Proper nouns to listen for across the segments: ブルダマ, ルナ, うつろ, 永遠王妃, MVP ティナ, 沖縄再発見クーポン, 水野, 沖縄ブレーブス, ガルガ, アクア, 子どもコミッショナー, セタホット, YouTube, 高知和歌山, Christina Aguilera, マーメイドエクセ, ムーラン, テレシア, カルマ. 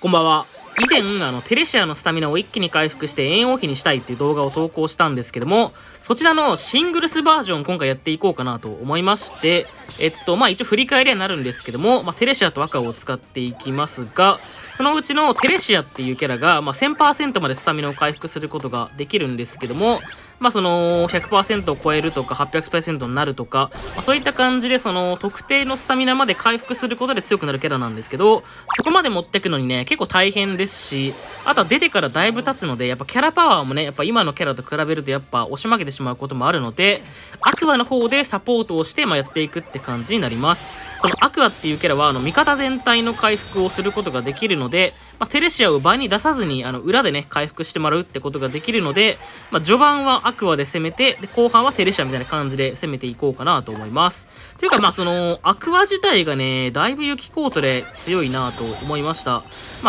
こんばんは。以前テレシアのスタミナを一気に回復して円王妃にしたいっていう動画を投稿したんですけども、そちらのシングルスバージョン今回やっていこうかなと思いまして、一応振り返りになるんですけども、テレシアとアカを使っていきますが、そのうちのテレシアっていうキャラが、1000% までスタミナを回復することができるんですけども、その 100% を超えるとか 800% になるとか、そういった感じでその特定のスタミナまで回復することで強くなるキャラなんですけど、そこまで持ってくのにね、結構大変ですし、あとは出てからだいぶ経つので、やっぱキャラパワーもね、やっぱ今のキャラと比べるとやっぱ押し負けてしまうこともあるので、アクアの方でサポートをしてやっていくって感じになります。このアクアっていうキャラは味方全体の回復をすることができるので、テレシアを場に出さずに裏でね回復してもらうってことができるので、序盤はアクアで攻めて、で後半はテレシアみたいな感じで攻めていこうかなと思います。というかそのアクア自体がね、だいぶ雪コートで強いなと思いました。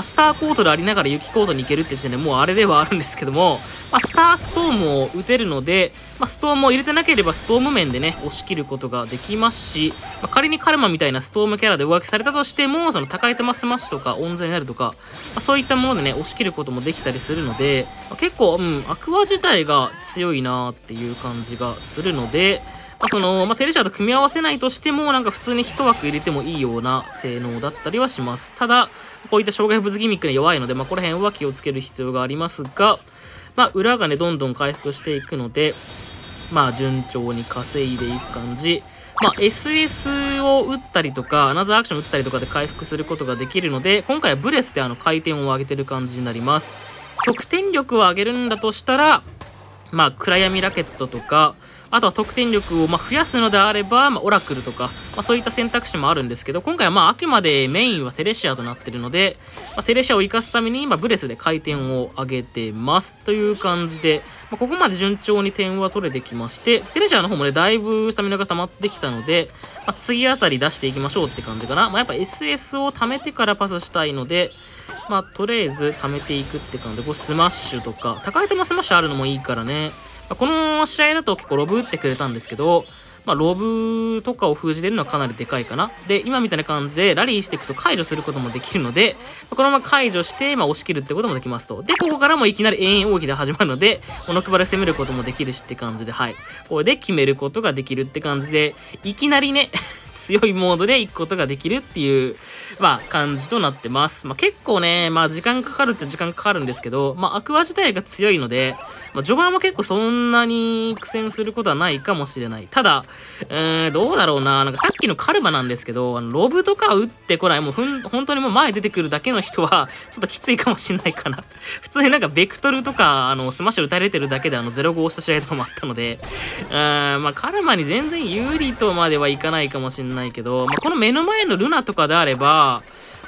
スターコートでありながら雪コートに行けるって時点でもうあれではあるんですけども、スターストームを打てるので、ストームを入れてなければストーム面でね押し切ることができますし、仮にカルマみたいなストームキャラで浮気されたとしても、その高い球スマッシュとか温存になるとか、そういったものでね押し切ることもできたりするので、結構、アクア自体が強いなーっていう感じがするので、テレシアと組み合わせないとしても、普通に一枠入れてもいいような性能だったりはします。ただこういった障害物ギミックに弱いので、この辺は気をつける必要がありますが、裏がねどんどん回復していくので、順調に稼いでいく感じ。SS を打ったりとか、アナザーアクション打ったりとかで回復することができるので、今回はブレスで回転を上げてる感じになります。得点力を上げるんだとしたら、暗闇ラケットとか、あとは得点力を増やすのであれば、オラクルとか、そういった選択肢もあるんですけど、今回はあくまでメインはテレシアとなってるので、テレシアを活かすためにブレスで回転を上げてますという感じで、ここまで順調に点は取れてきまして、テレシアの方もねだいぶスタミナが溜まってきたので、次あたり出していきましょうって感じかな。やっぱ SS を貯めてからパスしたいので、とりあえず貯めていくって感じで、スマッシュとか高い球スマッシュあるのもいいからね。この試合だと結構ロブ打ってくれたんですけど、ロブとかを封じてるのはかなりでかいかな。で、今みたいな感じでラリーしていくと解除することもできるので、このまま解除して、押し切るってこともできますと。で、ここからもいきなり永遠王妃で始まるので、この配り攻めることもできるしって感じで、これで決めることができるって感じで、いきなりね、強いモードで行くことができるっていう、感じとなってます。結構ね、時間かかるっちゃ時間かかるんですけど、アクア自体が強いので、序盤も結構そんなに苦戦することはないかもしれない。ただ、どうだろうな。さっきのカルマなんですけど、ロブとか打ってこない、もう本当にもう前出てくるだけの人は、ちょっときついかもしれないかな。普通にベクトルとか、スマッシュ打たれてるだけで0-5した試合とかもあったので、カルマに全然有利とまではいかないかもしれないけど、この目の前のルナとかであれば、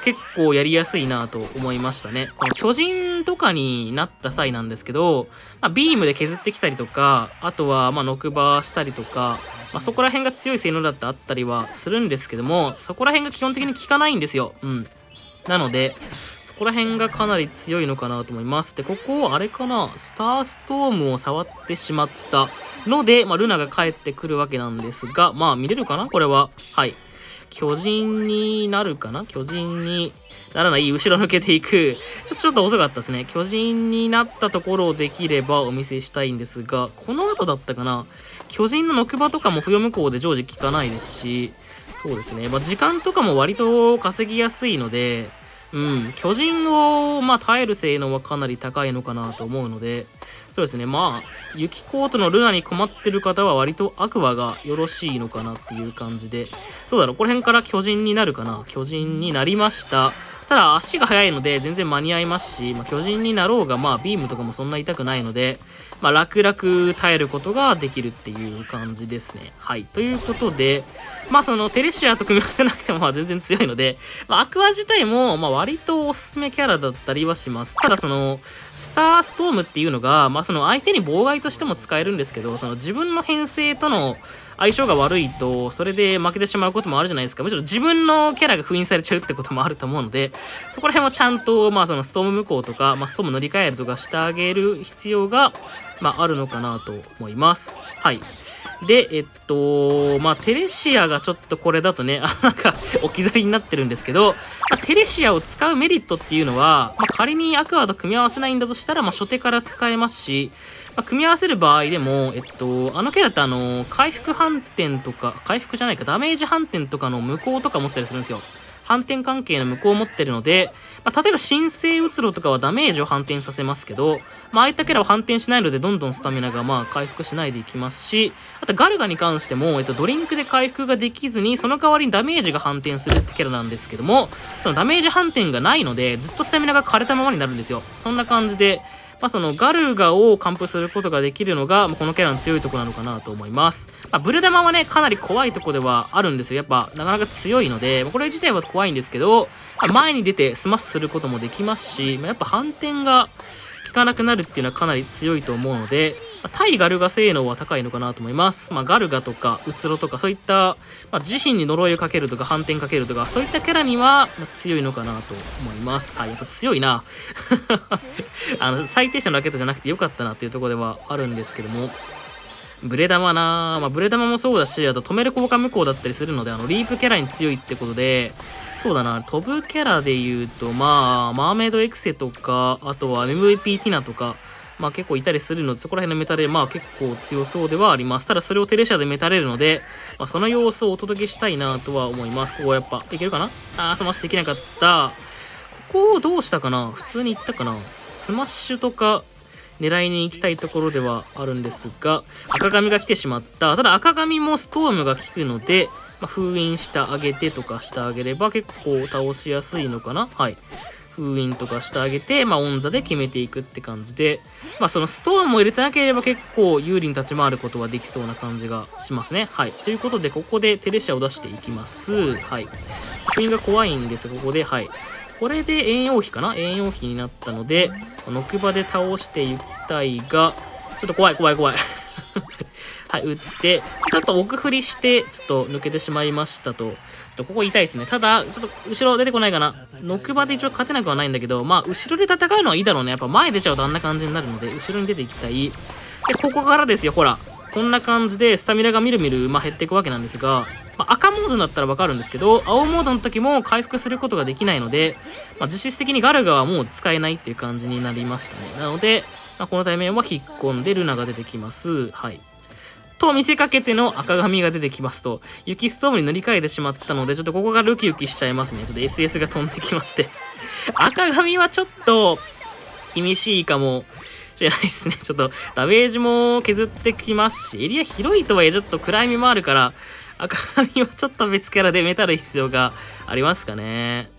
結構やりやすいなと思いましたね。この巨人とかになった際なんですけど、ビームで削ってきたりとか、あとはノクバーしたりとか、そこら辺が強い性能だってあったりはするんですけども、そこら辺が基本的に効かないんですよ。なので、そこら辺がかなり強いのかなと思います。で、ここ、あれかな、スターストームを触ってしまったので、ルナが帰ってくるわけなんですが、見れるかなこれは。巨人になるかな、巨人にならない、後ろ抜けていく。ちょっと遅かったですね。巨人になったところをできればお見せしたいんですが、この後だったかな、巨人のノクバとかも不要無効で常時効かないですし、そうですね。時間とかも割と稼ぎやすいので、巨人を耐える性能はかなり高いのかなと思うので、そうですね。雪コートのルナに困ってる方は割とアクアがよろしいのかなっていう感じで、どうだろう、この辺から巨人になるかな。巨人になりました。ただ足が速いので全然間に合いますし、巨人になろうがビームとかもそんな痛くないので、楽々耐えることができるっていう感じですね。ということで、そのテレシアと組み合わせなくても全然強いので、アクア自体も割とおすすめキャラだったりはします。ただその、スターストームっていうのが、その相手に妨害としても使えるんですけど、その自分の編成との相性が悪いと、それで負けてしまうこともあるじゃないですか。むしろ自分のキャラが封印されちゃうってこともあると思うので、そこら辺もちゃんと、そのストーム無効とか、ストーム乗り換えるとかしてあげる必要が、あるのかなと思います。で、まあ、テレシアがちょっとこれだとね、なんか置き去りになってるんですけど、まあ、テレシアを使うメリットっていうのは、まあ、仮にアクアと組み合わせないんだとしたら、まあ、初手から使えますし、まあ、組み合わせる場合でも、あのキャラって回復反転とか、回復じゃないか、ダメージ反転とかの無効とか持ったりするんですよ。反転関係の無効を持ってるので、まあ、例えば神聖うつろとかはダメージを反転させますけど、まあ、ああいったキャラは反転しないので、どんどんスタミナがまあ回復しないでいきますし、あとガルガに関しても、ドリンクで回復ができずに、その代わりにダメージが反転するってキャラなんですけども、そのダメージ反転がないので、ずっとスタミナが枯れたままになるんですよ。そんな感じで、まあ、そのガルガを完封することができるのが、まあ、このキャラの強いとこなのかなと思います。まあ、ブルダマはね、かなり怖いとこではあるんですよ。やっぱ、なかなか強いので、まあ、これ自体は怖いんですけど、まあ、前に出てスマッシュすることもできますし、まあ、やっぱ反転が効かなくなるっていうのはかなり強いと思うので、まあ、対ガルガ性能は高いのかなと思います。まあ、ガルガとか、うつろとか、そういった、まあ、自身に呪いをかけるとか、反転かけるとか、そういったキャラには、まあ、強いのかなと思います。はい、やっぱ強いな。最低者のラケットじゃなくてよかったなっていうところではあるんですけども、ブレ玉なぁ、まあ、ブレ玉もそうだし、あと止める効果無効だったりするので、リープキャラに強いってことで、そうだな、飛ぶキャラで言うと、まあ、マーメイドエクセとか、あとは MVP ティナとか、まあ結構いたりするので、そこら辺のメタで、まあ結構強そうではあります。ただそれをテレシアでメタれるので、まあ、その様子をお届けしたいなとは思います。ここはやっぱ、いけるかなあー、スマッシュできなかった。ここをどうしたかな、普通にいったかな、スマッシュとか、狙いに行きたいところではあるんですが、赤髪が来てしまった。ただ赤髪もストームが効くので、まあ、封印してあげてとかしてあげれば結構倒しやすいのかな。はい。封印とかしてあげて、まあ、オンザで決めていくって感じで、まあ、そのストーンも入れてなければ結構有利に立ち回ることはできそうな感じがしますね。はい。ということで、ここでテレシアを出していきます。はい。封印が怖いんです、ここで。はい。これで炎王妃かな？炎王妃になったので、ノクバで倒していきたいが、ちょっと怖い怖い怖い。はい、打って、ちょっと奥振りして、ちょっと抜けてしまいましたと。ちょっとここ痛いですね。ただ、ちょっと後ろ出てこないかな。ノクバで一応勝てなくはないんだけど、まあ、後ろで戦うのはいいだろうね。やっぱ前出ちゃうとあんな感じになるので、後ろに出ていきたい。で、ここからですよ、ほら。こんな感じで、スタミナがみるみる、まあ、減っていくわけなんですが、まあ、赤モードになったらわかるんですけど、青モードの時も回復することができないので、まあ、実質的にガルガはもう使えないっていう感じになりましたね。なので、まあ、この対面は引っ込んでルナが出てきます。はい。と見せかけての赤髪が出てきますと、雪ストームに塗り替えてしまったので、ちょっとここがウキウキしちゃいますね。ちょっと SS が飛んできまして。赤髪はちょっと、厳しいかも。じゃないですね。ちょっとダメージも削ってきますし、エリア広いとはいえちょっと暗闇もあるから、赤髪はちょっと別キャラでメタる必要がありますかね。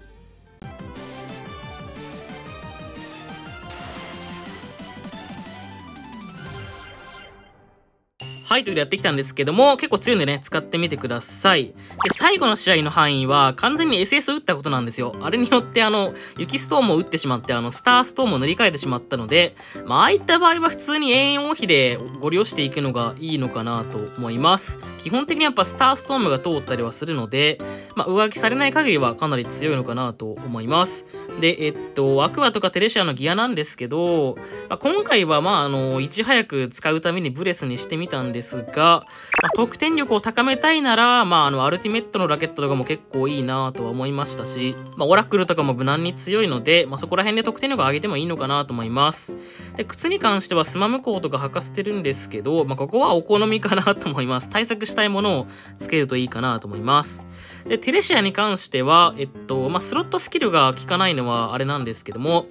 はい、ということでやってきたんですけども、結構強いんでね、使ってみてください。で、最後の試合の範囲は、完全に SS 打ったことなんですよ。あれによって、雪ストームを打ってしまって、スターストームを塗り替えてしまったので、まあ、ああいった場合は普通に永遠王妃でご利用していくのがいいのかなと思います。基本的にやっぱスターストームが通ったりはするので、まあ、上書きされない限りはかなり強いのかなと思います。で、アクアとかテレシアのギアなんですけど、まあ、今回はまあ、いち早く使うためにブレスにしてみたんですですが、まあ、得点力を高めたいなら、まあ、アルティメットのラケットとかも結構いいなとは思いましたし、まあ、オラクルとかも無難に強いので、まあ、そこら辺で得点力を上げてもいいのかなと思います。で、靴に関してはスマ無効とか履かせてるんですけど、まあ、ここはお好みかなと思います。対策したいものをつけるといいかなと思います。で、テレシアに関しては、まあ、スロットスキルが効かないのはあれなんですけども、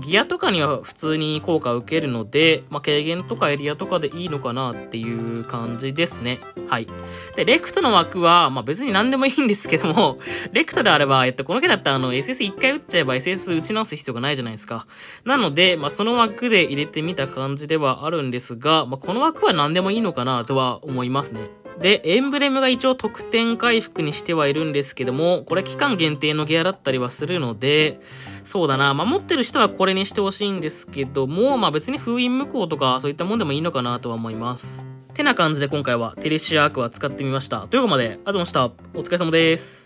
ギアとかには普通に効果を受けるので、まあ、軽減とかエリアとかでいいのかなっていう感じですね。はい。で、レクトの枠は、まあ、別に何でもいいんですけども、レクトであれば、このキャラってSS1 回打っちゃえば SS 打ち直す必要がないじゃないですか。なので、まあ、その枠で入れてみた感じではあるんですが、まあ、この枠は何でもいいのかなとは思いますね。で、エンブレムが一応得点回復にしてはいるんですけども、これ期間限定のギアだったりはするので、そうだな、まあ、持ってる人はこれにしてほしいんですけども、まあ、別に封印無効とかそういったもんでもいいのかなとは思います。てな感じで今回はテレシアアクア使ってみました。ということまで、ありがとうございました。お疲れ様です。